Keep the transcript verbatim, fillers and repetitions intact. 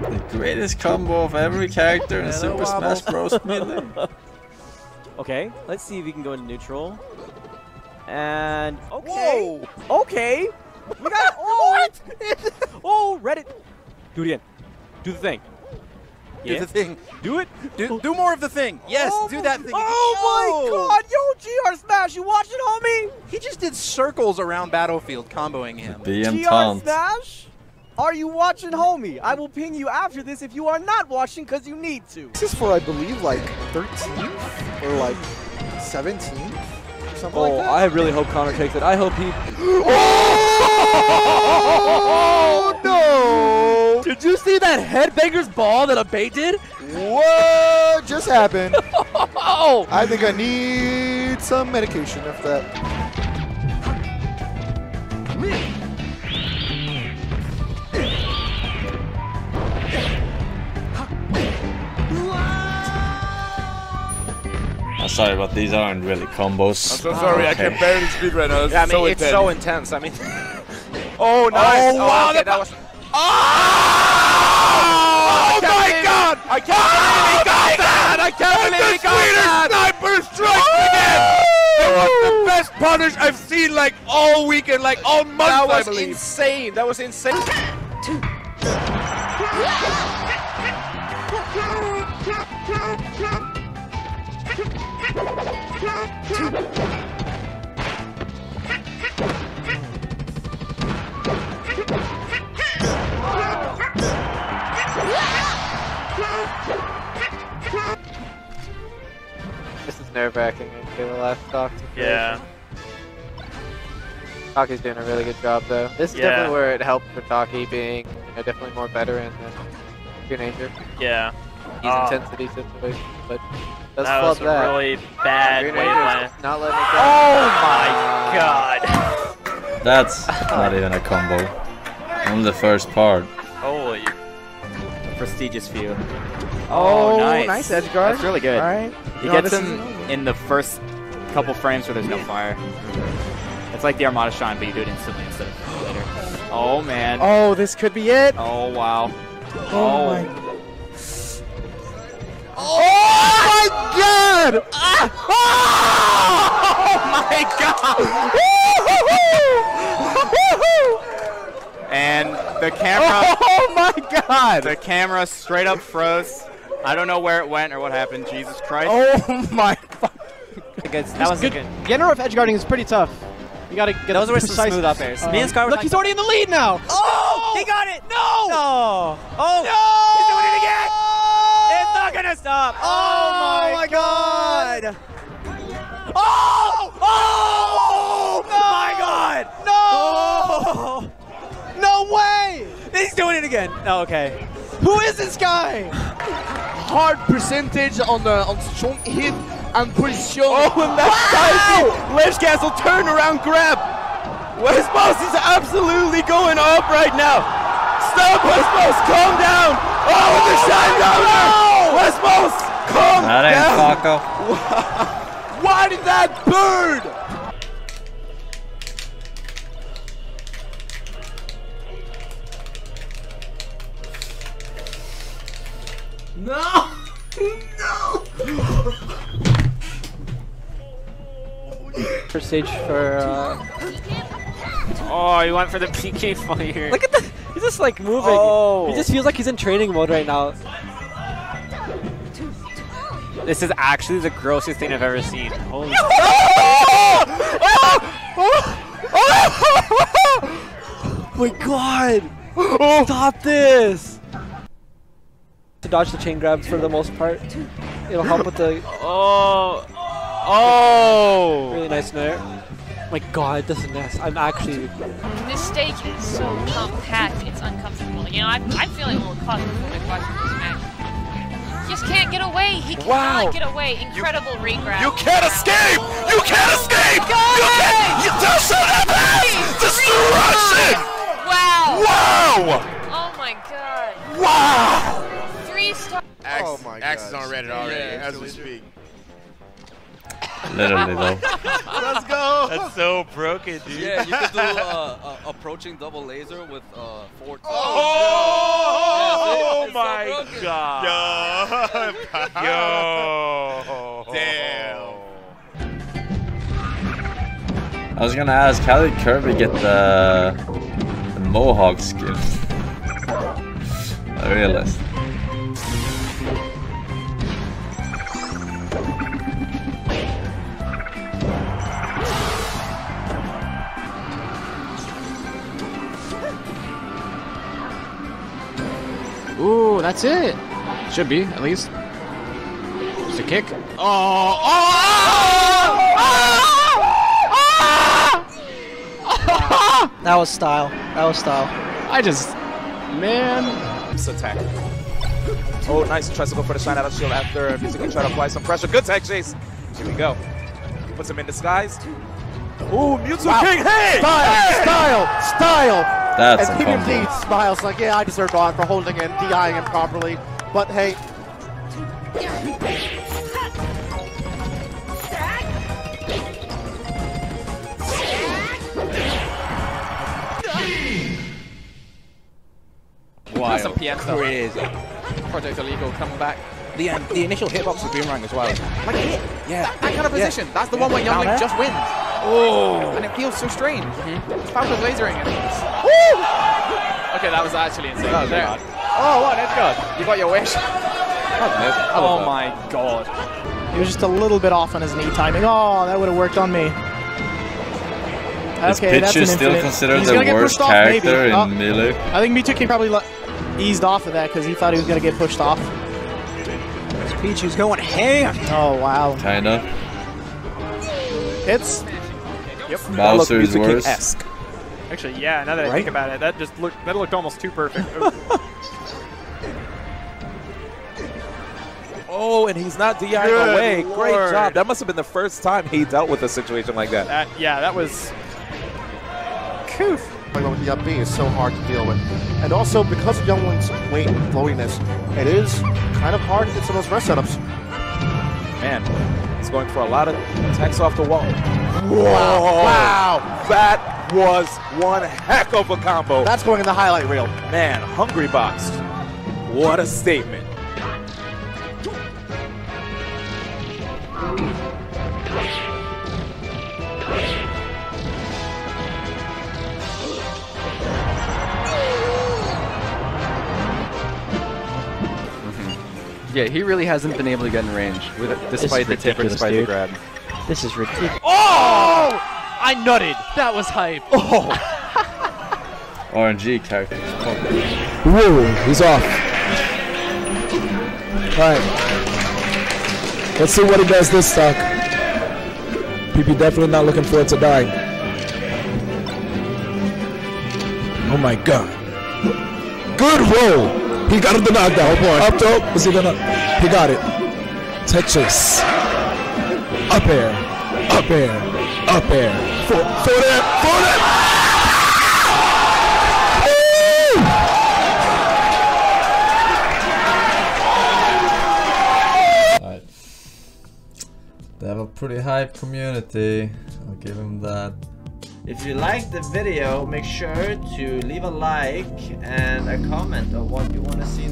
The greatest combo of every character in Super Smash Bros Melee. Okay, let's see if we can go into neutral. And okay, Whoa. okay, we got oh, what? oh, Reddit, do it again, do the thing, do yeah. the thing, do it, do, do more of the thing. Yes, oh, do that thing. Oh, oh my God, yo, G R Smash, you watching, homie? He just did circles around Battlefield, comboing him. G R Smash, are you watching, homie? I will ping you after this if you are not watching, cause you need to. This is for I believe like thirteenth or like seventeenth. Something oh, like I really hope Connor takes it. I hope he. Oh no! Did you see that headbanger's ball that Abate did? What just happened? Oh. I think I need some medication if that. Sorry, but these aren't really combos. I'm so sorry, oh, okay. I can barely speak right now. It's yeah, I mean, so it's intense. so intense. I mean, oh nice! Oh, oh wow, okay, that, that was. Oh, oh my God! It. I can't oh believe he got that! I can't and believe he got that! Sniper strikes oh. again! It was the best punish I've seen like all weekend, like all month. That was I believe. insane. That was insane. Two. This is nerve-wracking. Okay, the last talk to Yeah. Taki's doing a really good job, though. This is yeah. definitely where it helped for Taki being, you know, definitely more veteran than Teenager. Yeah. He's um, intensity situation, but let's that was a that. really bad way to not letting it go. Oh my God! That's not even a combo. Only the first part. Holy! A prestigious few. Oh, oh nice, nice edge guard. That's really good. All right. He no, gets him in the first couple frames where there's no fire. It's like the Armada Shine, but you do it instantly instead of later. Oh man. Oh, this could be it. Oh wow. Oh, oh. my. Oh my God! Ah. Oh my God! And the camera. Oh my God! The camera straight up froze. I don't know where it went or what happened. Jesus Christ! Oh my! That was good. good. The end of edge guarding is pretty tough. You gotta get those were some smooth up airs. Uh, Me and Scar. Look, like he's already in the lead now. Oh! He got it! No! No! Oh! No! He's doing it again! Gonna stop! Oh, oh my, my God. God! Oh! Oh! No. My God! No! Oh. No way! He's doing it again. Oh, okay. Who is this guy? Hard percentage on the on strong hit. I'm pretty sure. Oh, and that wow. Leshcastle turnaround grab. Westboss is absolutely going up right now. Stop, Westboss! Calm down! Oh, oh the shine down! Westboss, calm that ain't down! Taco. Why did that bird? No! No! First stage for. Uh... Oh, he went for the P K fire. Look at the. He's just like moving. Oh. He just feels like he's in training mode right now. This is actually the grossest thing I've ever seen. Holy oh my God! Oh. Stop this! To dodge the chain grabs for the most part. It'll help with the. Oh! Oh! Really nice snare. Oh my God, this is nice. I'm actually. This stage is so compact, it's uncomfortable. You know, I'm, I'm feeling a little caught when watching this match. He just can't get away. He cannot wow. get away. Incredible you, regrab. You can't wow. escape! You can't escape! Go you can't! You dash out Abate! Destruction! Wow! Wow! Oh my God! Wow! Three stars. Axe, oh my Axe is on Reddit already yeah, as we speak. Literally though. Let's go! That's so broken, dude. Yeah, you could do uh, uh, approaching double laser with uh, four. Oh! Oh. Yeah, Yo. Damn. I was gonna ask, how did Kirby get the, the Mohawk skin? I realized. Ooh, that's it. Should be, at least. Just a kick. Oh! Oh! Oh! Oh! Oh! Oh! That was style. That was style. I just... Man. I'm so tactical. Oh, nice. He tries to go for the shine out of shield after. Basically try to apply some pressure. Good tech chase. Here we go. Puts him in disguise. Ooh, Mewtwo wow. King. Hey! Style! Hey! Style! Style! That's and P M P smiles like, yeah, I deserve on for holding and D I-ing him properly, but hey. Wow, crazy. Project Illegal coming back. The um, the initial hitbox of Boomerang as well. Like a hit. Yeah. That, that kind of position. Yeah. That's the one where Young Link just wins. Oh. And it feels so strange. Mm-hmm. It's Falco's lasering it. Woo! Okay, that was actually insane. That was there. Bad. Oh, what? That's good. You got your wish. Oh my god. He was just a little bit off on his knee timing. Oh, that would have worked on me. Is okay, Peach is still considered the worst off, character in oh. Melee? I think Mito probably eased off of that because he thought he was going to get pushed off. Peach is going ham. Oh, wow. Kinda. It's... Yep. Bowser's worse. Esque. Actually, yeah, now that right? I think about it, that just looked, that looked almost too perfect. Oh, and he's not D I away. Lord. Great job. That must have been the first time he dealt with a situation like that. that yeah, that was... Coof. The up B is so hard to deal with. And also, because of Young Link's weight and floatiness, it is kind of hard to get some of those rest setups. Man, he's going for a lot of attacks off the wall. Whoa! Wow! That was one heck of a combo. That's going in the highlight reel. Man, Hungrybox. What a statement. Yeah, he really hasn't been able to get in range, with it, despite the tip or despite dude. the grab. This is ridiculous. Oh! I nutted. That was hype. Oh! R N G character. Really? He's off. Alright. Let's see what he does this stock. P P definitely not looking forward to dying. Oh my god. Good roll! He got the knockdown. Up throw. Was he gonna? He got it. Tech chase. Up air. Up air. Up air. For for that. For that. Alright. They have a pretty hype community. I'll give him that. If you liked the video, make sure to leave a like and a comment of what you want to see